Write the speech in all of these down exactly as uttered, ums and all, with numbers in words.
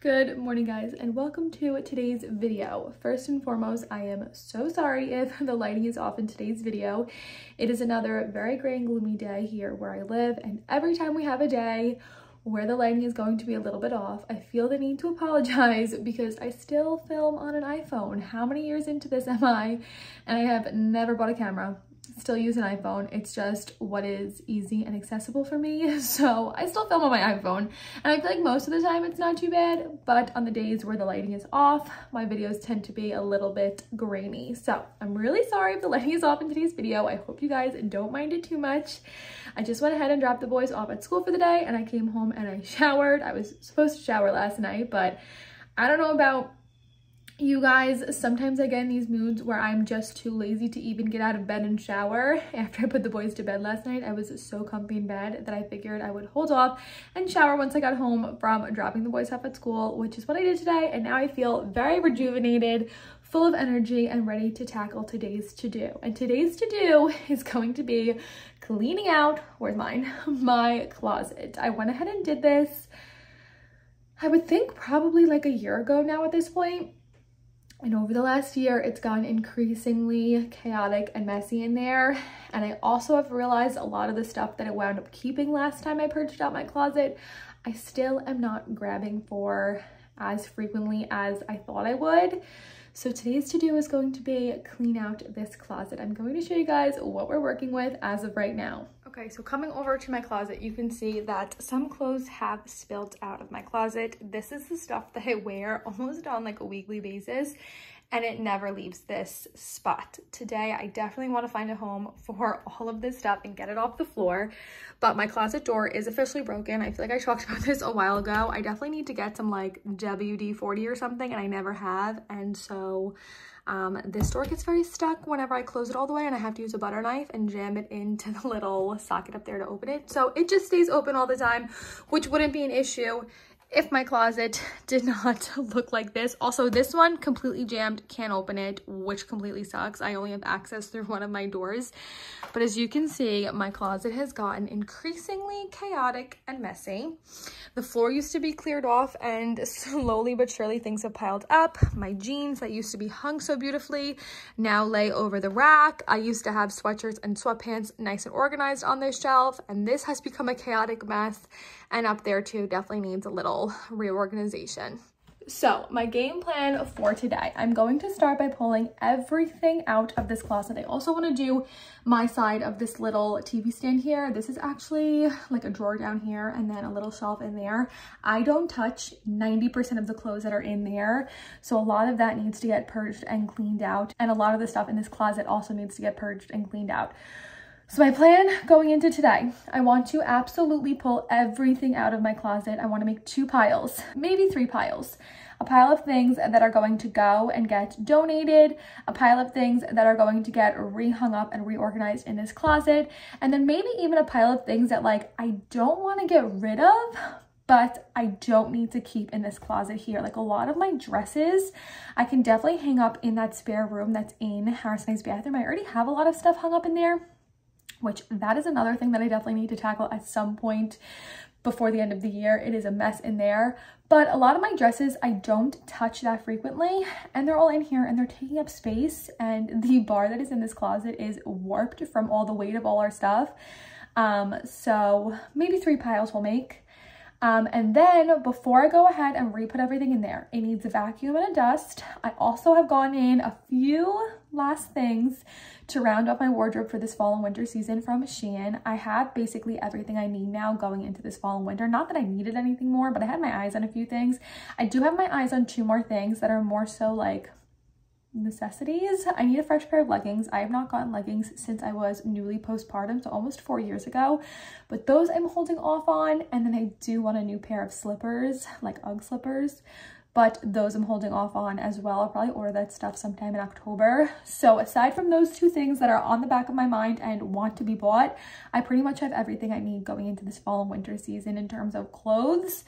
Good morning, guys, and welcome to today's video. First and foremost, I am so sorry if the lighting is off in today's video. It is another very gray and gloomy day here where I live, and every time we have a day where the lighting is going to be a little bit off, I feel the need to apologize because I still film on an iPhone. How many years into this am I? And I have never bought a camera. Still use an iPhone. It's just what is easy and accessible for me, so I still film on my iPhone, and I feel like most of the time it's not too bad, but on the days where the lighting is off, my videos tend to be a little bit grainy. So I'm really sorry if the lighting is off in today's video. I hope you guys don't mind it too much. I just went ahead and dropped the boys off at school for the day, and I came home and I showered. I was supposed to shower last night, but I don't know about you guys, sometimes I get in these moods where I'm just too lazy to even get out of bed and shower. After I put the boys to bed last night, I was so comfy in bed that I figured I would hold off and shower once I got home from dropping the boys off at school, which is what I did today. And now I feel very rejuvenated, full of energy, and ready to tackle today's to-do. And today's to-do is going to be cleaning out, where's mine, my closet. I went ahead and did this, I would think probably like a year ago now at this point. And over the last year, it's gotten increasingly chaotic and messy in there. And I also have realized a lot of the stuff that I wound up keeping last time I purged out my closet, I still am not grabbing for as frequently as I thought I would. So today's to-do is going to be clean out this closet. I'm going to show you guys what we're working with as of right now. Okay, so coming over to my closet, you can see that some clothes have spilled out of my closet. This is the stuff that I wear almost on like a weekly basis, and it never leaves this spot. Today, I definitely want to find a home for all of this stuff and get it off the floor, but my closet door is officially broken. I feel like I talked about this a while ago. I definitely need to get some like W D forty or something, and I never have, and so um, this door gets very stuck whenever I close it all the way, and I have to use a butter knife and jam it into the little socket up there to open it. So it just stays open all the time, which wouldn't be an issue if my closet did not look like this. Also, this one completely jammed, can't open it, which completely sucks. I only have access through one of my doors. But as you can see, my closet has gotten increasingly chaotic and messy. The floor used to be cleared off, and slowly but surely things have piled up. My jeans that used to be hung so beautifully now lay over the rack. I used to have sweatshirts and sweatpants nice and organized on this shelf, and this has become a chaotic mess. And up there too definitely needs a little reorganization. So my game plan for today, I'm going to start by pulling everything out of this closet. I also want to do my side of this little T V stand here. This is actually like a drawer down here and then a little shelf in there. I don't touch ninety percent of the clothes that are in there. So a lot of that needs to get purged and cleaned out. And a lot of the stuff in this closet also needs to get purged and cleaned out. So my plan going into today, I want to absolutely pull everything out of my closet. I want to make two piles, maybe three piles. A pile of things that are going to go and get donated, a pile of things that are going to get rehung up and reorganized in this closet, and then maybe even a pile of things that like I don't want to get rid of, but I don't need to keep in this closet here. Like a lot of my dresses, I can definitely hang up in that spare room that's in Harrison's bathroom. I already have a lot of stuff hung up in there, which that is another thing that I definitely need to tackle at some point before the end of the year. It is a mess in there. But a lot of my dresses, I don't touch that frequently, and they're all in here and they're taking up space. And the bar that is in this closet is warped from all the weight of all our stuff. Um, so maybe three piles we'll make. Um, and then before I go ahead and re-put everything in there, it needs a vacuum and a dust. I also have gone in a few last things to round up my wardrobe for this fall and winter season from Shein. I have basically everything I need now going into this fall and winter. Not that I needed anything more, but I had my eyes on a few things. I do have my eyes on two more things that are more so like necessities. I need a fresh pair of leggings. I have not gotten leggings since I was newly postpartum, so almost four years ago, but those I'm holding off on. And then I do want a new pair of slippers, like Ugg slippers, but those I'm holding off on as well. I'll probably order that stuff sometime in October. So aside from those two things that are on the back of my mind and want to be bought, I pretty much have everything I need going into this fall and winter season in terms of clothes.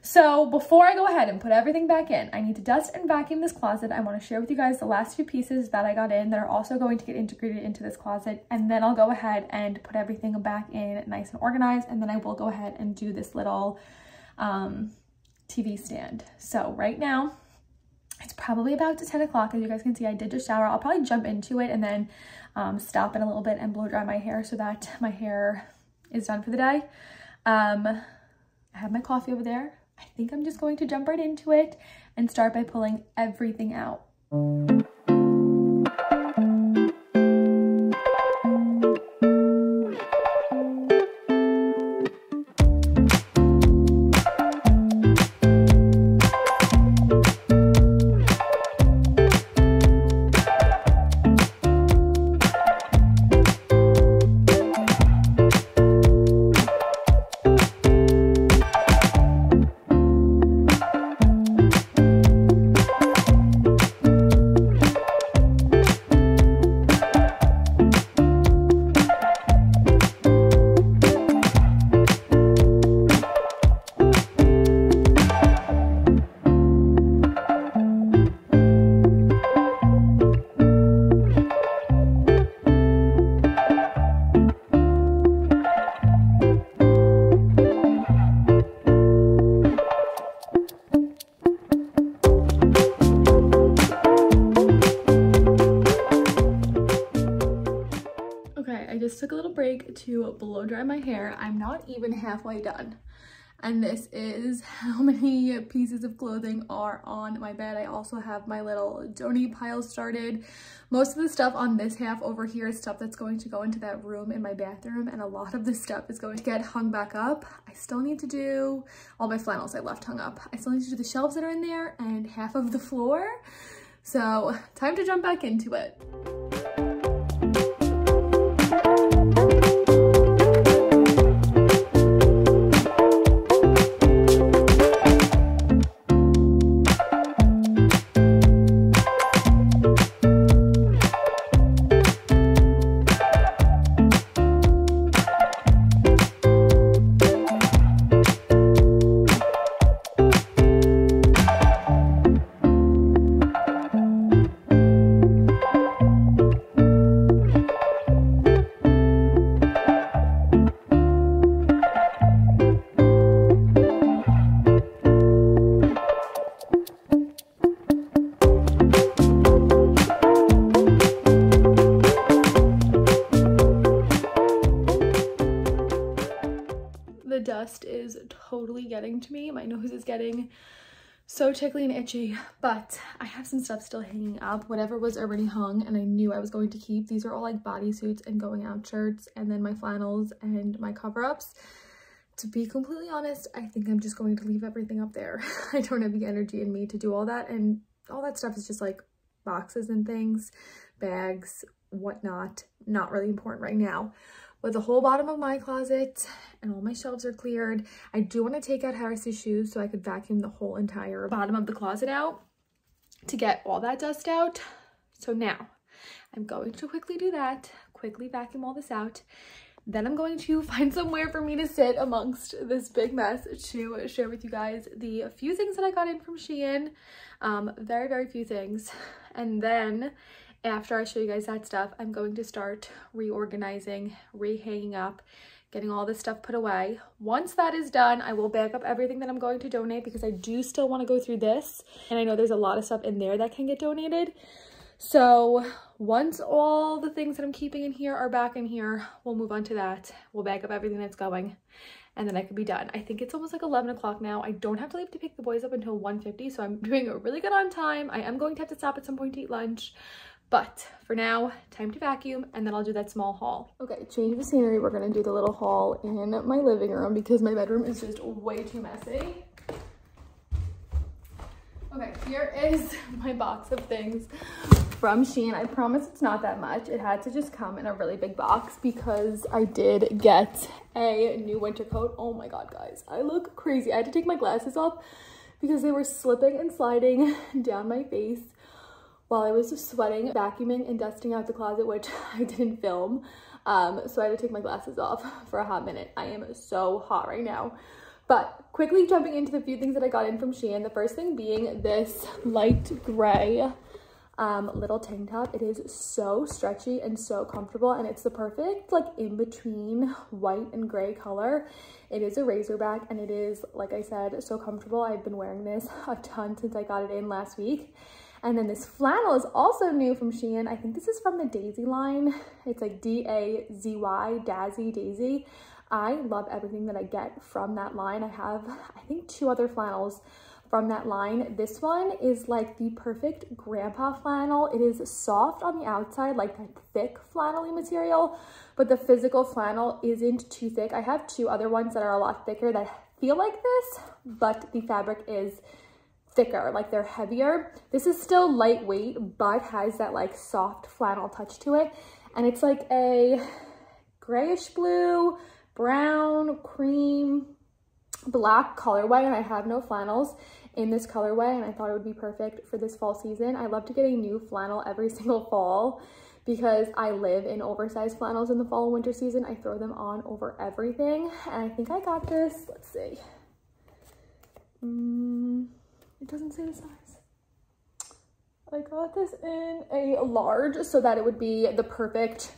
So before I go ahead and put everything back in, I need to dust and vacuum this closet. I want to share with you guys the last few pieces that I got in that are also going to get integrated into this closet. And then I'll go ahead and put everything back in nice and organized. And then I will go ahead and do this little um, T V stand. So right now it's probably about to ten o'clock. As you guys can see, I did just shower. I'll probably jump into it and then um, stop in a little bit and blow dry my hair so that my hair is done for the day. Um, I have my coffee over there. I think I'm just going to jump right into it and start by pulling everything out. Took a little break to blow dry my hair. I'm not even halfway done, and this is how many pieces of clothing are on my bed. I also have my little donut pile started. Most of the stuff on this half over here is stuff that's going to go into that room in my bathroom, and a lot of this stuff is going to get hung back up. I still need to do all my flannels I left hung up. I still need to do the shelves that are in there and half of the floor. So time to jump back into it. Is totally getting to me. My nose is getting so tickly and itchy, but I have some stuff still hanging up. Whatever was already hung and I knew I was going to keep. These are all like bodysuits and going out shirts, and then my flannels and my cover-ups. To be completely honest, I think I'm just going to leave everything up there. I don't have the energy in me to do all that, and all that stuff is just like boxes and things, bags, whatnot. Not really important right now. But the whole bottom of my closet and all my shelves are cleared. I do want to take out Harris's shoes so I could vacuum the whole entire bottom of the closet out to get all that dust out. So now I'm going to quickly do that, quickly vacuum all this out. Then I'm going to find somewhere for me to sit amongst this big mess to share with you guys the few things that I got in from Shein. Um, very, very few things. And then after I show you guys that stuff, I'm going to start reorganizing, rehanging up, getting all this stuff put away. Once that is done, I will back up everything that I'm going to donate, because I do still want to go through this. And I know there's a lot of stuff in there that can get donated. So once all the things that I'm keeping in here are back in here, we'll move on to that. We'll back up everything that's going, and then I could be done. I think it's almost like eleven o'clock now. I don't have to leave to pick the boys up until one fifty, so I'm doing really good on time. I am going to have to stop at some point to eat lunch. But for now, time to vacuum, and then I'll do that small haul. Okay, change the scenery. We're gonna do the little haul in my living room because my bedroom is just way too messy. Okay, here is my box of things from Shein. I promise it's not that much. It had to just come in a really big box because I did get a new winter coat. Oh my God, guys, I look crazy. I had to take my glasses off because they were slipping and sliding down my face while I was just sweating, vacuuming, and dusting out the closet, which I didn't film. Um, so I had to take my glasses off for a hot minute. I am so hot right now. But quickly jumping into the few things that I got in from Shein, the first thing being this light gray um little tank top. It is so stretchy and so comfortable, and it's the perfect like in between white and gray color. It is a Razorback, and it is, like I said, so comfortable. I've been wearing this a ton since I got it in last week. And then this flannel is also new from Shein. I think this is from the Dazy line. It's like D A Z Y, Dazy, Dazy. I love everything that I get from that line. I have, I think, two other flannels from that line. This one is like the perfect grandpa flannel. It is soft on the outside, like that thick flannel-y material, but the physical flannel isn't too thick. I have two other ones that are a lot thicker that feel like this, but the fabric is thicker, like they're heavier. This is still lightweight, but has that like soft flannel touch to it. And it's like a grayish blue, brown, cream, black colorway, and I have no flannels in this colorway, and I thought it would be perfect for this fall season. I love to get a new flannel every single fall because I live in oversized flannels in the fall and winter season. I throw them on over everything, and I think I got this, let's see. Mm, it doesn't say the size. I got this in a large so that it would be the perfect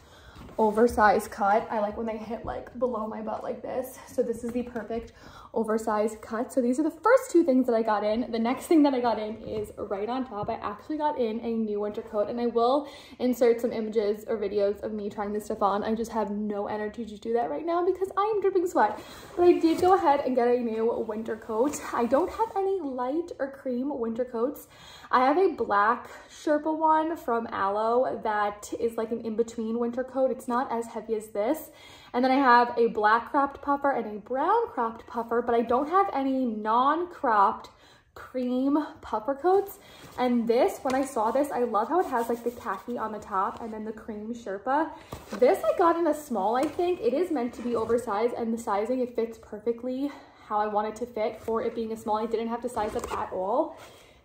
oversized cut. I like when they hit like below my butt like this. So this is the perfect oversized cut. So these are the first two things that I got in. The next thing that I got in is right on top. I actually got in a new winter coat, and I will insert some images or videos of me trying this stuff on. I just have no energy to do that right now because I am dripping sweat. But I did go ahead and get a new winter coat. I don't have any light or cream winter coats. I have a black Sherpa one from Alo that is like an in-between winter coat. It's not as heavy as this. And then I have a black cropped puffer and a brown cropped puffer, but I don't have any non-cropped cream puffer coats. And this, when I saw this, I love how it has like the khaki on the top and then the cream Sherpa. This I got in a small, I think. It is meant to be oversized, and the sizing, it fits perfectly how I want it to fit for it being a small. I didn't have to size up at all.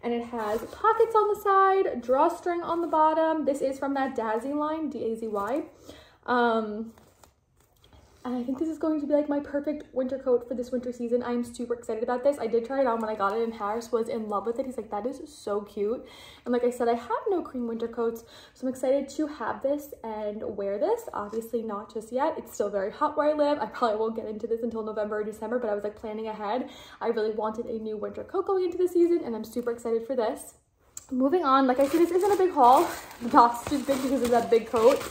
And it has pockets on the side, drawstring on the bottom. This is from that Dazy line, D A Z Y. Um, and I think this is going to be like my perfect winter coat for this winter season. I'm super excited about this. I did try it on when I got it, and Harris was in love with it. He's like, that is so cute. And like I said, I have no cream winter coats, so I'm excited to have this and wear this. Obviously not just yet. It's still very hot where I live. I probably won't get into this until November or December, but I was like planning ahead. I really wanted a new winter coat going into the season, and I'm super excited for this. Moving on, like I said, this isn't a big haul. The box is big because of that big coat.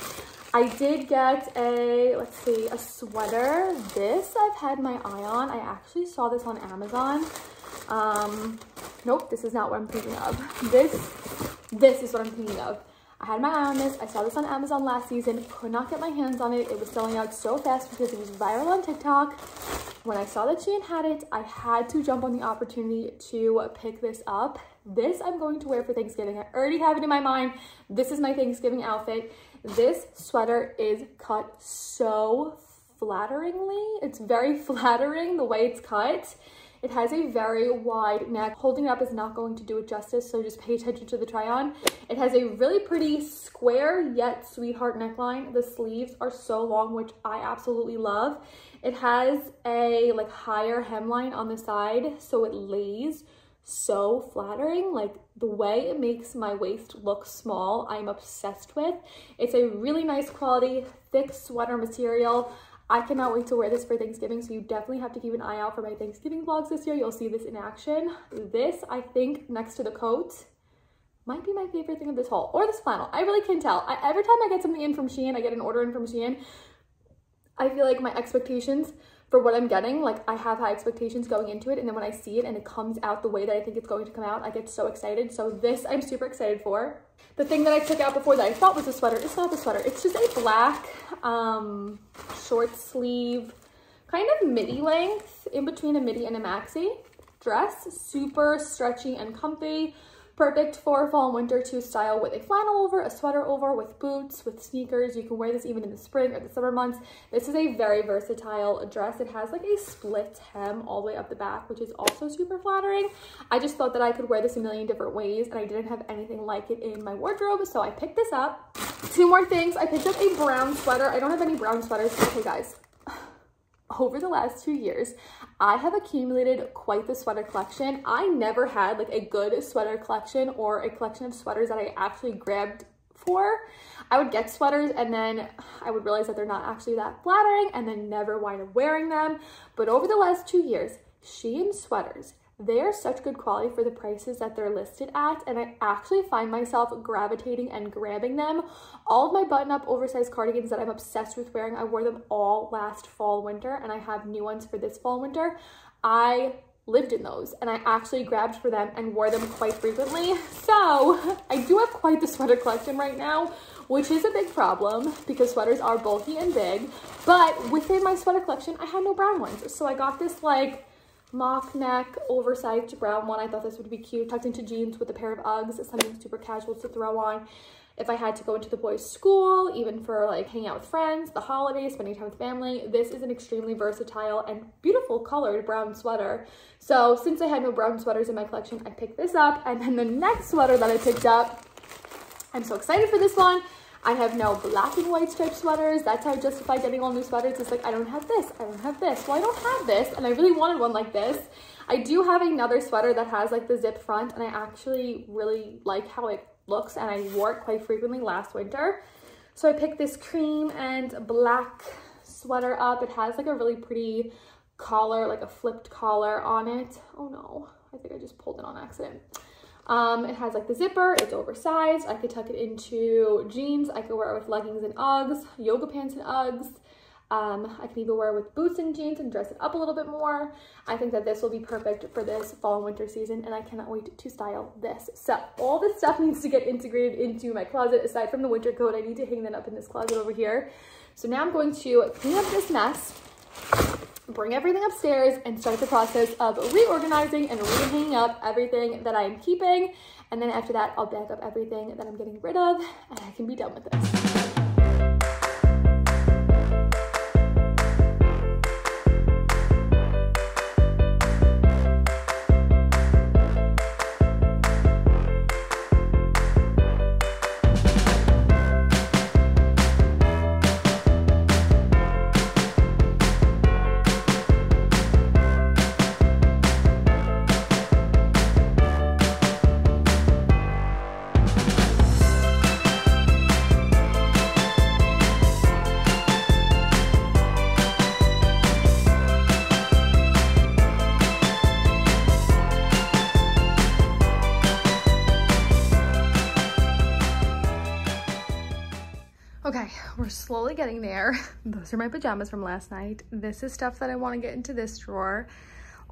I did get a, let's see, a sweater. This I've had my eye on. I actually saw this on Amazon. Um, nope, this is not what I'm thinking of. This, this is what I'm thinking of. I had my eye on this. I saw this on Amazon last season. Could not get my hands on it. It was selling out so fast because it was viral on TikTok. When I saw that Shein had it, I had to jump on the opportunity to pick this up. This I'm going to wear for Thanksgiving. I already have it in my mind. This is my Thanksgiving outfit. This sweater is cut so flatteringly. It's very flattering the way it's cut. It has a very wide neck. Holding it up is not going to do it justice, so just pay attention to the try-on. It has a really pretty square yet sweetheart neckline. The sleeves are so long, which I absolutely love. It has a like higher hemline on the side, so it lays so flattering. Like the way it makes my waist look small, I'm obsessed with. It's a really nice quality, thick sweater material. I cannot wait to wear this for Thanksgiving, so you definitely have to keep an eye out for my Thanksgiving vlogs this year. You'll see this in action. This, I think, next to the coat, might be my favorite thing of this haul, or this flannel. I really can tell. I, every time I get something in from Shein, I get an order in from Shein, I feel like my expectations for what I'm getting, like I have high expectations going into it, and then when I see it and it comes out the way that I think it's going to come out, I get so excited. So this I'm super excited for. The thing that I took out before that I thought was a sweater, it's not the sweater. It's just a black um, short sleeve, kind of midi length, in between a midi and a maxi dress. Super stretchy and comfy. Perfect for fall and winter to style with a flannel over, a sweater over, with boots, with sneakers. You can wear this even in the spring or the summer months. This is a very versatile dress. It has like a split hem all the way up the back, which is also super flattering. I just thought that I could wear this a million different ways, and I didn't have anything like it in my wardrobe, so I picked this up. Two more things. I picked up a brown sweater. I don't have any brown sweaters. Okay, guys. over the last two years, I have accumulated quite the sweater collection. I never had like a good sweater collection or a collection of sweaters that I actually grabbed for. I would get sweaters and then I would realize that they're not actually that flattering and then never wind up wearing them. But over the last two years, Shein sweaters, they are such good quality for the prices that they're listed at, and I actually find myself gravitating and grabbing them. All of my button-up oversized cardigans that I'm obsessed with wearing, I wore them all last fall winter, and I have new ones for this fall winter. I lived in those, and I actually grabbed for them and wore them quite frequently. So I do have quite the sweater collection right now, which is a big problem because sweaters are bulky and big, but within my sweater collection, I had no brown ones. So I got this like mock neck oversized brown one. I thought this would be cute, tucked into jeans with a pair of Uggs, something super casual to throw on if I had to go into the boys' school, even for like hanging out with friends, the holidays, spending time with family. This is an extremely versatile and beautiful colored brown sweater. So since I had no brown sweaters in my collection, I picked this up. And then the next sweater that I picked up, I'm so excited for this one. I have no black and white striped sweaters. That's how I justify getting all new sweaters. It's like, I don't have this, I don't have this. Well, I don't have this, and I really wanted one like this. I do have another sweater that has like the zip front, and I actually really like how it looks, and I wore it quite frequently last winter. So I picked this cream and black sweater up. It has like a really pretty collar, like a flipped collar on it. Oh no, I think I just pulled it on accident. Um, it has like the zipper, it's oversized. I could tuck it into jeans. I could wear it with leggings and Uggs, yoga pants and Uggs. Um, I can even wear it with boots and jeans and dress it up a little bit more. I think that this will be perfect for this fall and winter season, and I cannot wait to style this. So all this stuff needs to get integrated into my closet. Aside from the winter coat, I need to hang that up in this closet over here. So now I'm going to clean up this mess, bring everything upstairs, and start the process of reorganizing and re-hanging up everything that I'm keeping. And then after that, I'll bag up everything that I'm getting rid of, and I can be done with this. Slowly getting there. Those are my pajamas from last night. This is stuff that I want to get into this drawer.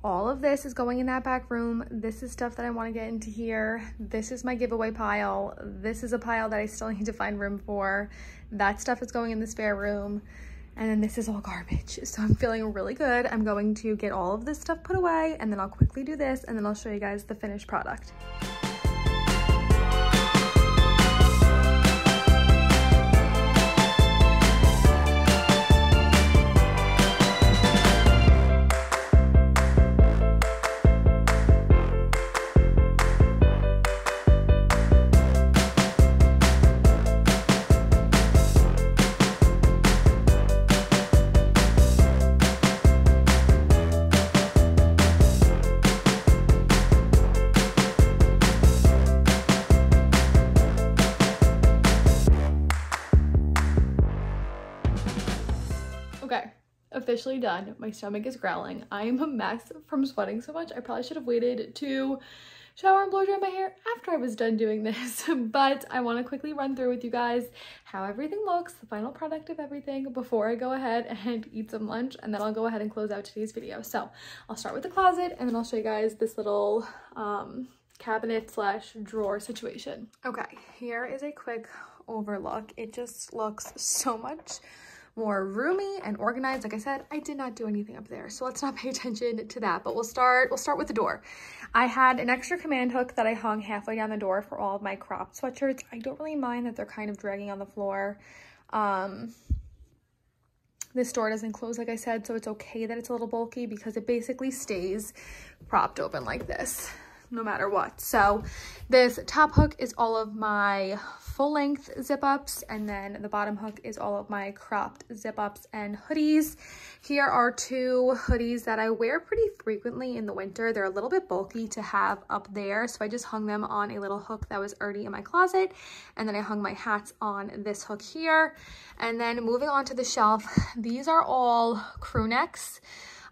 All of this is going in that back room. This is stuff that I want to get into here. This is my giveaway pile. This is a pile that I still need to find room for. That stuff is going in the spare room. And then this is all garbage. So I'm feeling really good. I'm going to get all of this stuff put away, and then I'll quickly do this, and then I'll show you guys the finished product. Officially done. My stomach is growling. I am a mess from sweating so much. I probably should have waited to shower and blow dry my hair after I was done doing this, but I want to quickly run through with you guys how everything looks, the final product of everything, before I go ahead and eat some lunch, and then I'll go ahead and close out today's video. So I'll start with the closet, and then I'll show you guys this little um cabinet slash drawer situation. Okay, here is a quick overlook. It just looks so much more roomy and organized. Like I said, I did not do anything up there, so let's not pay attention to that, but we'll start, we'll start with the door. I had an extra command hook that I hung halfway down the door for all of my cropped sweatshirts. I don't really mind that they're kind of dragging on the floor. Um, this door doesn't close, like I said, so it's okay that it's a little bulky because it basically stays propped open like this. no matter what. So this top hook is all of my full length zip ups, and then the bottom hook is all of my cropped zip ups and hoodies. Here are two hoodies that I wear pretty frequently in the winter. They're a little bit bulky to have up there, so I just hung them on a little hook that was already in my closet, and then I hung my hats on this hook here. And then moving on to the shelf, these are all crew necks.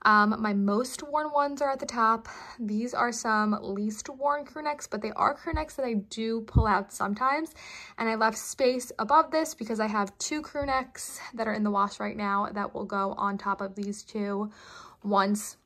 Um, my most worn ones are at the top. These are some least worn crew necks, but they are crew necks that I do pull out sometimes. And I left space above this because I have two crew necks that are in the wash right now that will go on top of these two once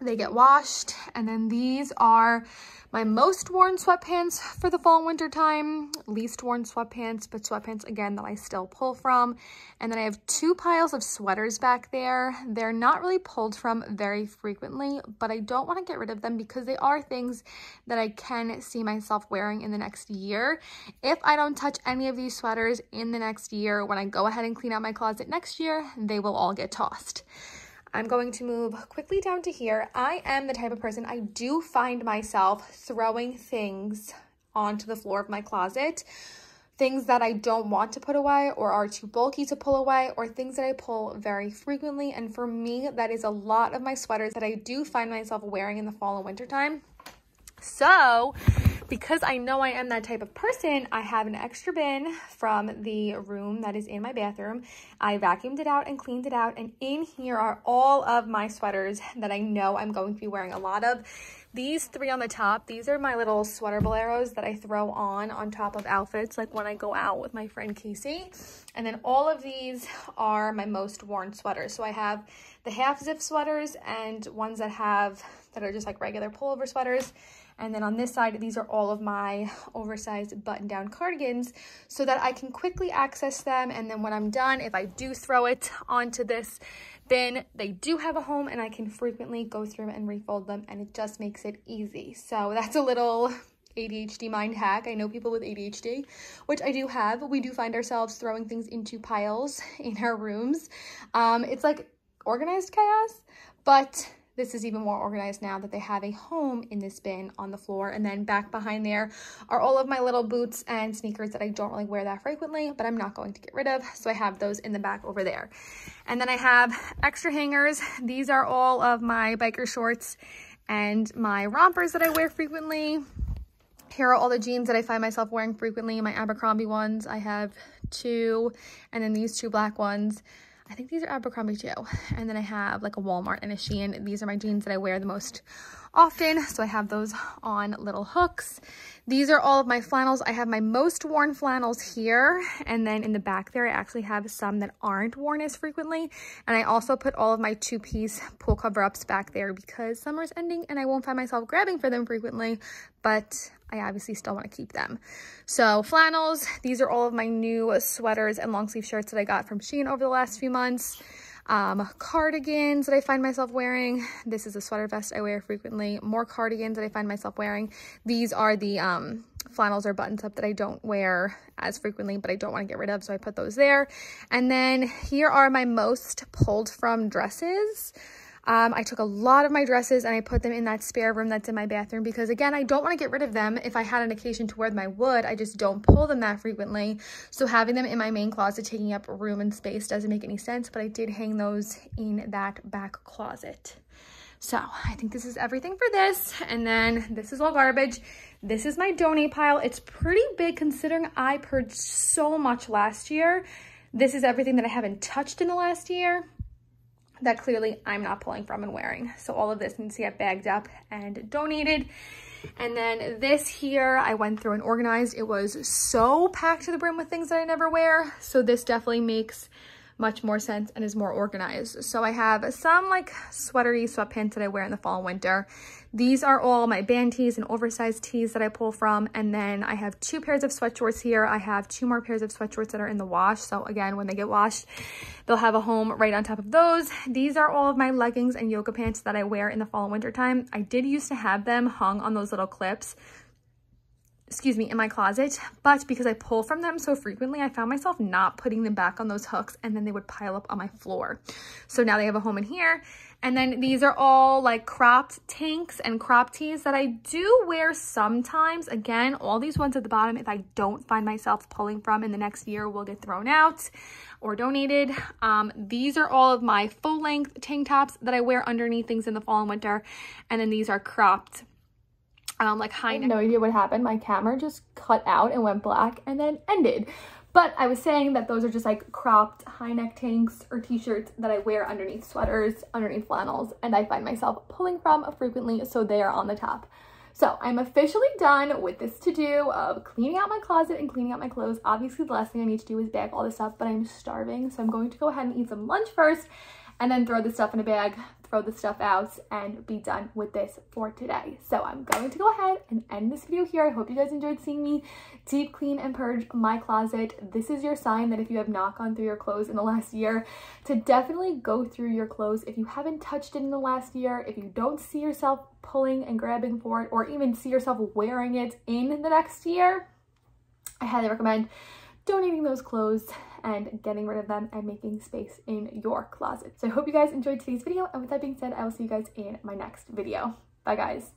they get washed. And then these are my most worn sweatpants for the fall and winter time, least worn sweatpants, but sweatpants again that I still pull from. And then I have two piles of sweaters back there. They're not really pulled from very frequently, but I don't want to get rid of them because they are things that I can see myself wearing in the next year. If I don't touch any of these sweaters in the next year, when I go ahead and clean out my closet next year, they will all get tossed. I'm going to move quickly down to here. I am the type of person, I do find myself throwing things onto the floor of my closet. Things that I don't want to put away or are too bulky to pull away, or things that I pull very frequently. And for me, that is a lot of my sweaters that I do find myself wearing in the fall and winter time. So, because I know I am that type of person, I have an extra bin from the room that is in my bathroom. I vacuumed it out and cleaned it out, and in here are all of my sweaters that I know I'm going to be wearing a lot of. These three on the top, these are my little sweater boleros that I throw on on top of outfits, like when I go out with my friend Casey. And then all of these are my most worn sweaters. So I have the half zip sweaters and ones that have, that are just like regular pullover sweaters. And then on this side, these are all of my oversized button-down cardigans so that I can quickly access them. And then when I'm done, if I do throw it onto this bin, they do have a home and I can frequently go through and refold them, and it just makes it easy. So that's a little A D H D mind hack. I know people with A D H D, which I do have. We do find ourselves throwing things into piles in our rooms. Um, it's like organized chaos, but this is even more organized now that they have a home in this bin on the floor. And then back behind there are all of my little boots and sneakers that I don't really wear that frequently, but I'm not going to get rid of. So I have those in the back over there. And then I have extra hangers. These are all of my biker shorts and my rompers that I wear frequently. Here are all the jeans that I find myself wearing frequently. My Abercrombie ones, I have two, and then these two black ones. I think these are Abercrombie too. And then I have like a Walmart and a Shein. These are my jeans that I wear the most often. So I have those on little hooks. These are all of my flannels. I have my most worn flannels here. And then in the back there, I actually have some that aren't worn as frequently. And I also put all of my two-piece pull cover-ups back there because summer's ending and I won't find myself grabbing for them frequently, but I obviously still want to keep them. So flannels, these are all of my new sweaters and long sleeve shirts that I got from Shein over the last few months. Um, cardigans that I find myself wearing. This is a sweater vest I wear frequently. More cardigans that I find myself wearing. These are the um, flannels or buttons up that I don't wear as frequently, but I don't want to get rid of, so I put those there. And then here are my most pulled from dresses. Um, I took a lot of my dresses and I put them in that spare room that's in my bathroom because, again, I don't want to get rid of them. If I had an occasion to wear them, I would. I just don't pull them that frequently. So having them in my main closet, taking up room and space, doesn't make any sense. But I did hang those in that back closet. So I think this is everything for this. And then this is all garbage. This is my donate pile. It's pretty big considering I purged so much last year. This is everything that I haven't touched in the last year that clearly I'm not pulling from and wearing. So all of this needs to get bagged up and donated. And then this here, I went through and organized. It was so packed to the brim with things that I never wear. So this definitely makes much more sense and is more organized. So I have some like sweatery sweatpants that I wear in the fall and winter. These are all my band tees and oversized tees that I pull from. And then I have two pairs of sweatshorts here. I have two more pairs of sweatshorts that are in the wash. So again, when they get washed, they'll have a home right on top of those. These are all of my leggings and yoga pants that I wear in the fall and winter time. I did used to have them hung on those little clips, excuse me, in my closet, but because I pull from them so frequently, I found myself not putting them back on those hooks, and then they would pile up on my floor. So now they have a home in here. And then these are all like cropped tanks and crop tees that I do wear sometimes. Again, all these ones at the bottom, if I don't find myself pulling from in the next year, will get thrown out or donated. Um, these are all of my full length tank tops that I wear underneath things in the fall and winter. And then these are cropped, um, like high neck. I have no idea what happened. My camera just cut out and went black and then ended. But I was saying that those are just like cropped high neck tanks or t-shirts that I wear underneath sweaters, underneath flannels, and I find myself pulling from frequently, so they are on the top. So I'm officially done with this to-do of cleaning out my closet and cleaning out my clothes. Obviously, the last thing I need to do is bag all this stuff, but I'm starving, so I'm going to go ahead and eat some lunch first and then throw the stuff in a bag, throw the stuff out, and be done with this for today. So I'm going to go ahead and end this video here. I hope you guys enjoyed seeing me deep clean and purge my closet. This is your sign that if you have not gone through your clothes in the last year, to definitely go through your clothes. If you haven't touched it in the last year, if you don't see yourself pulling and grabbing for it, or even see yourself wearing it in the next year, I highly recommend donating those clothes and getting rid of them and making space in your closet. So I hope you guys enjoyed today's video, and with that being said, I will see you guys in my next video. Bye guys.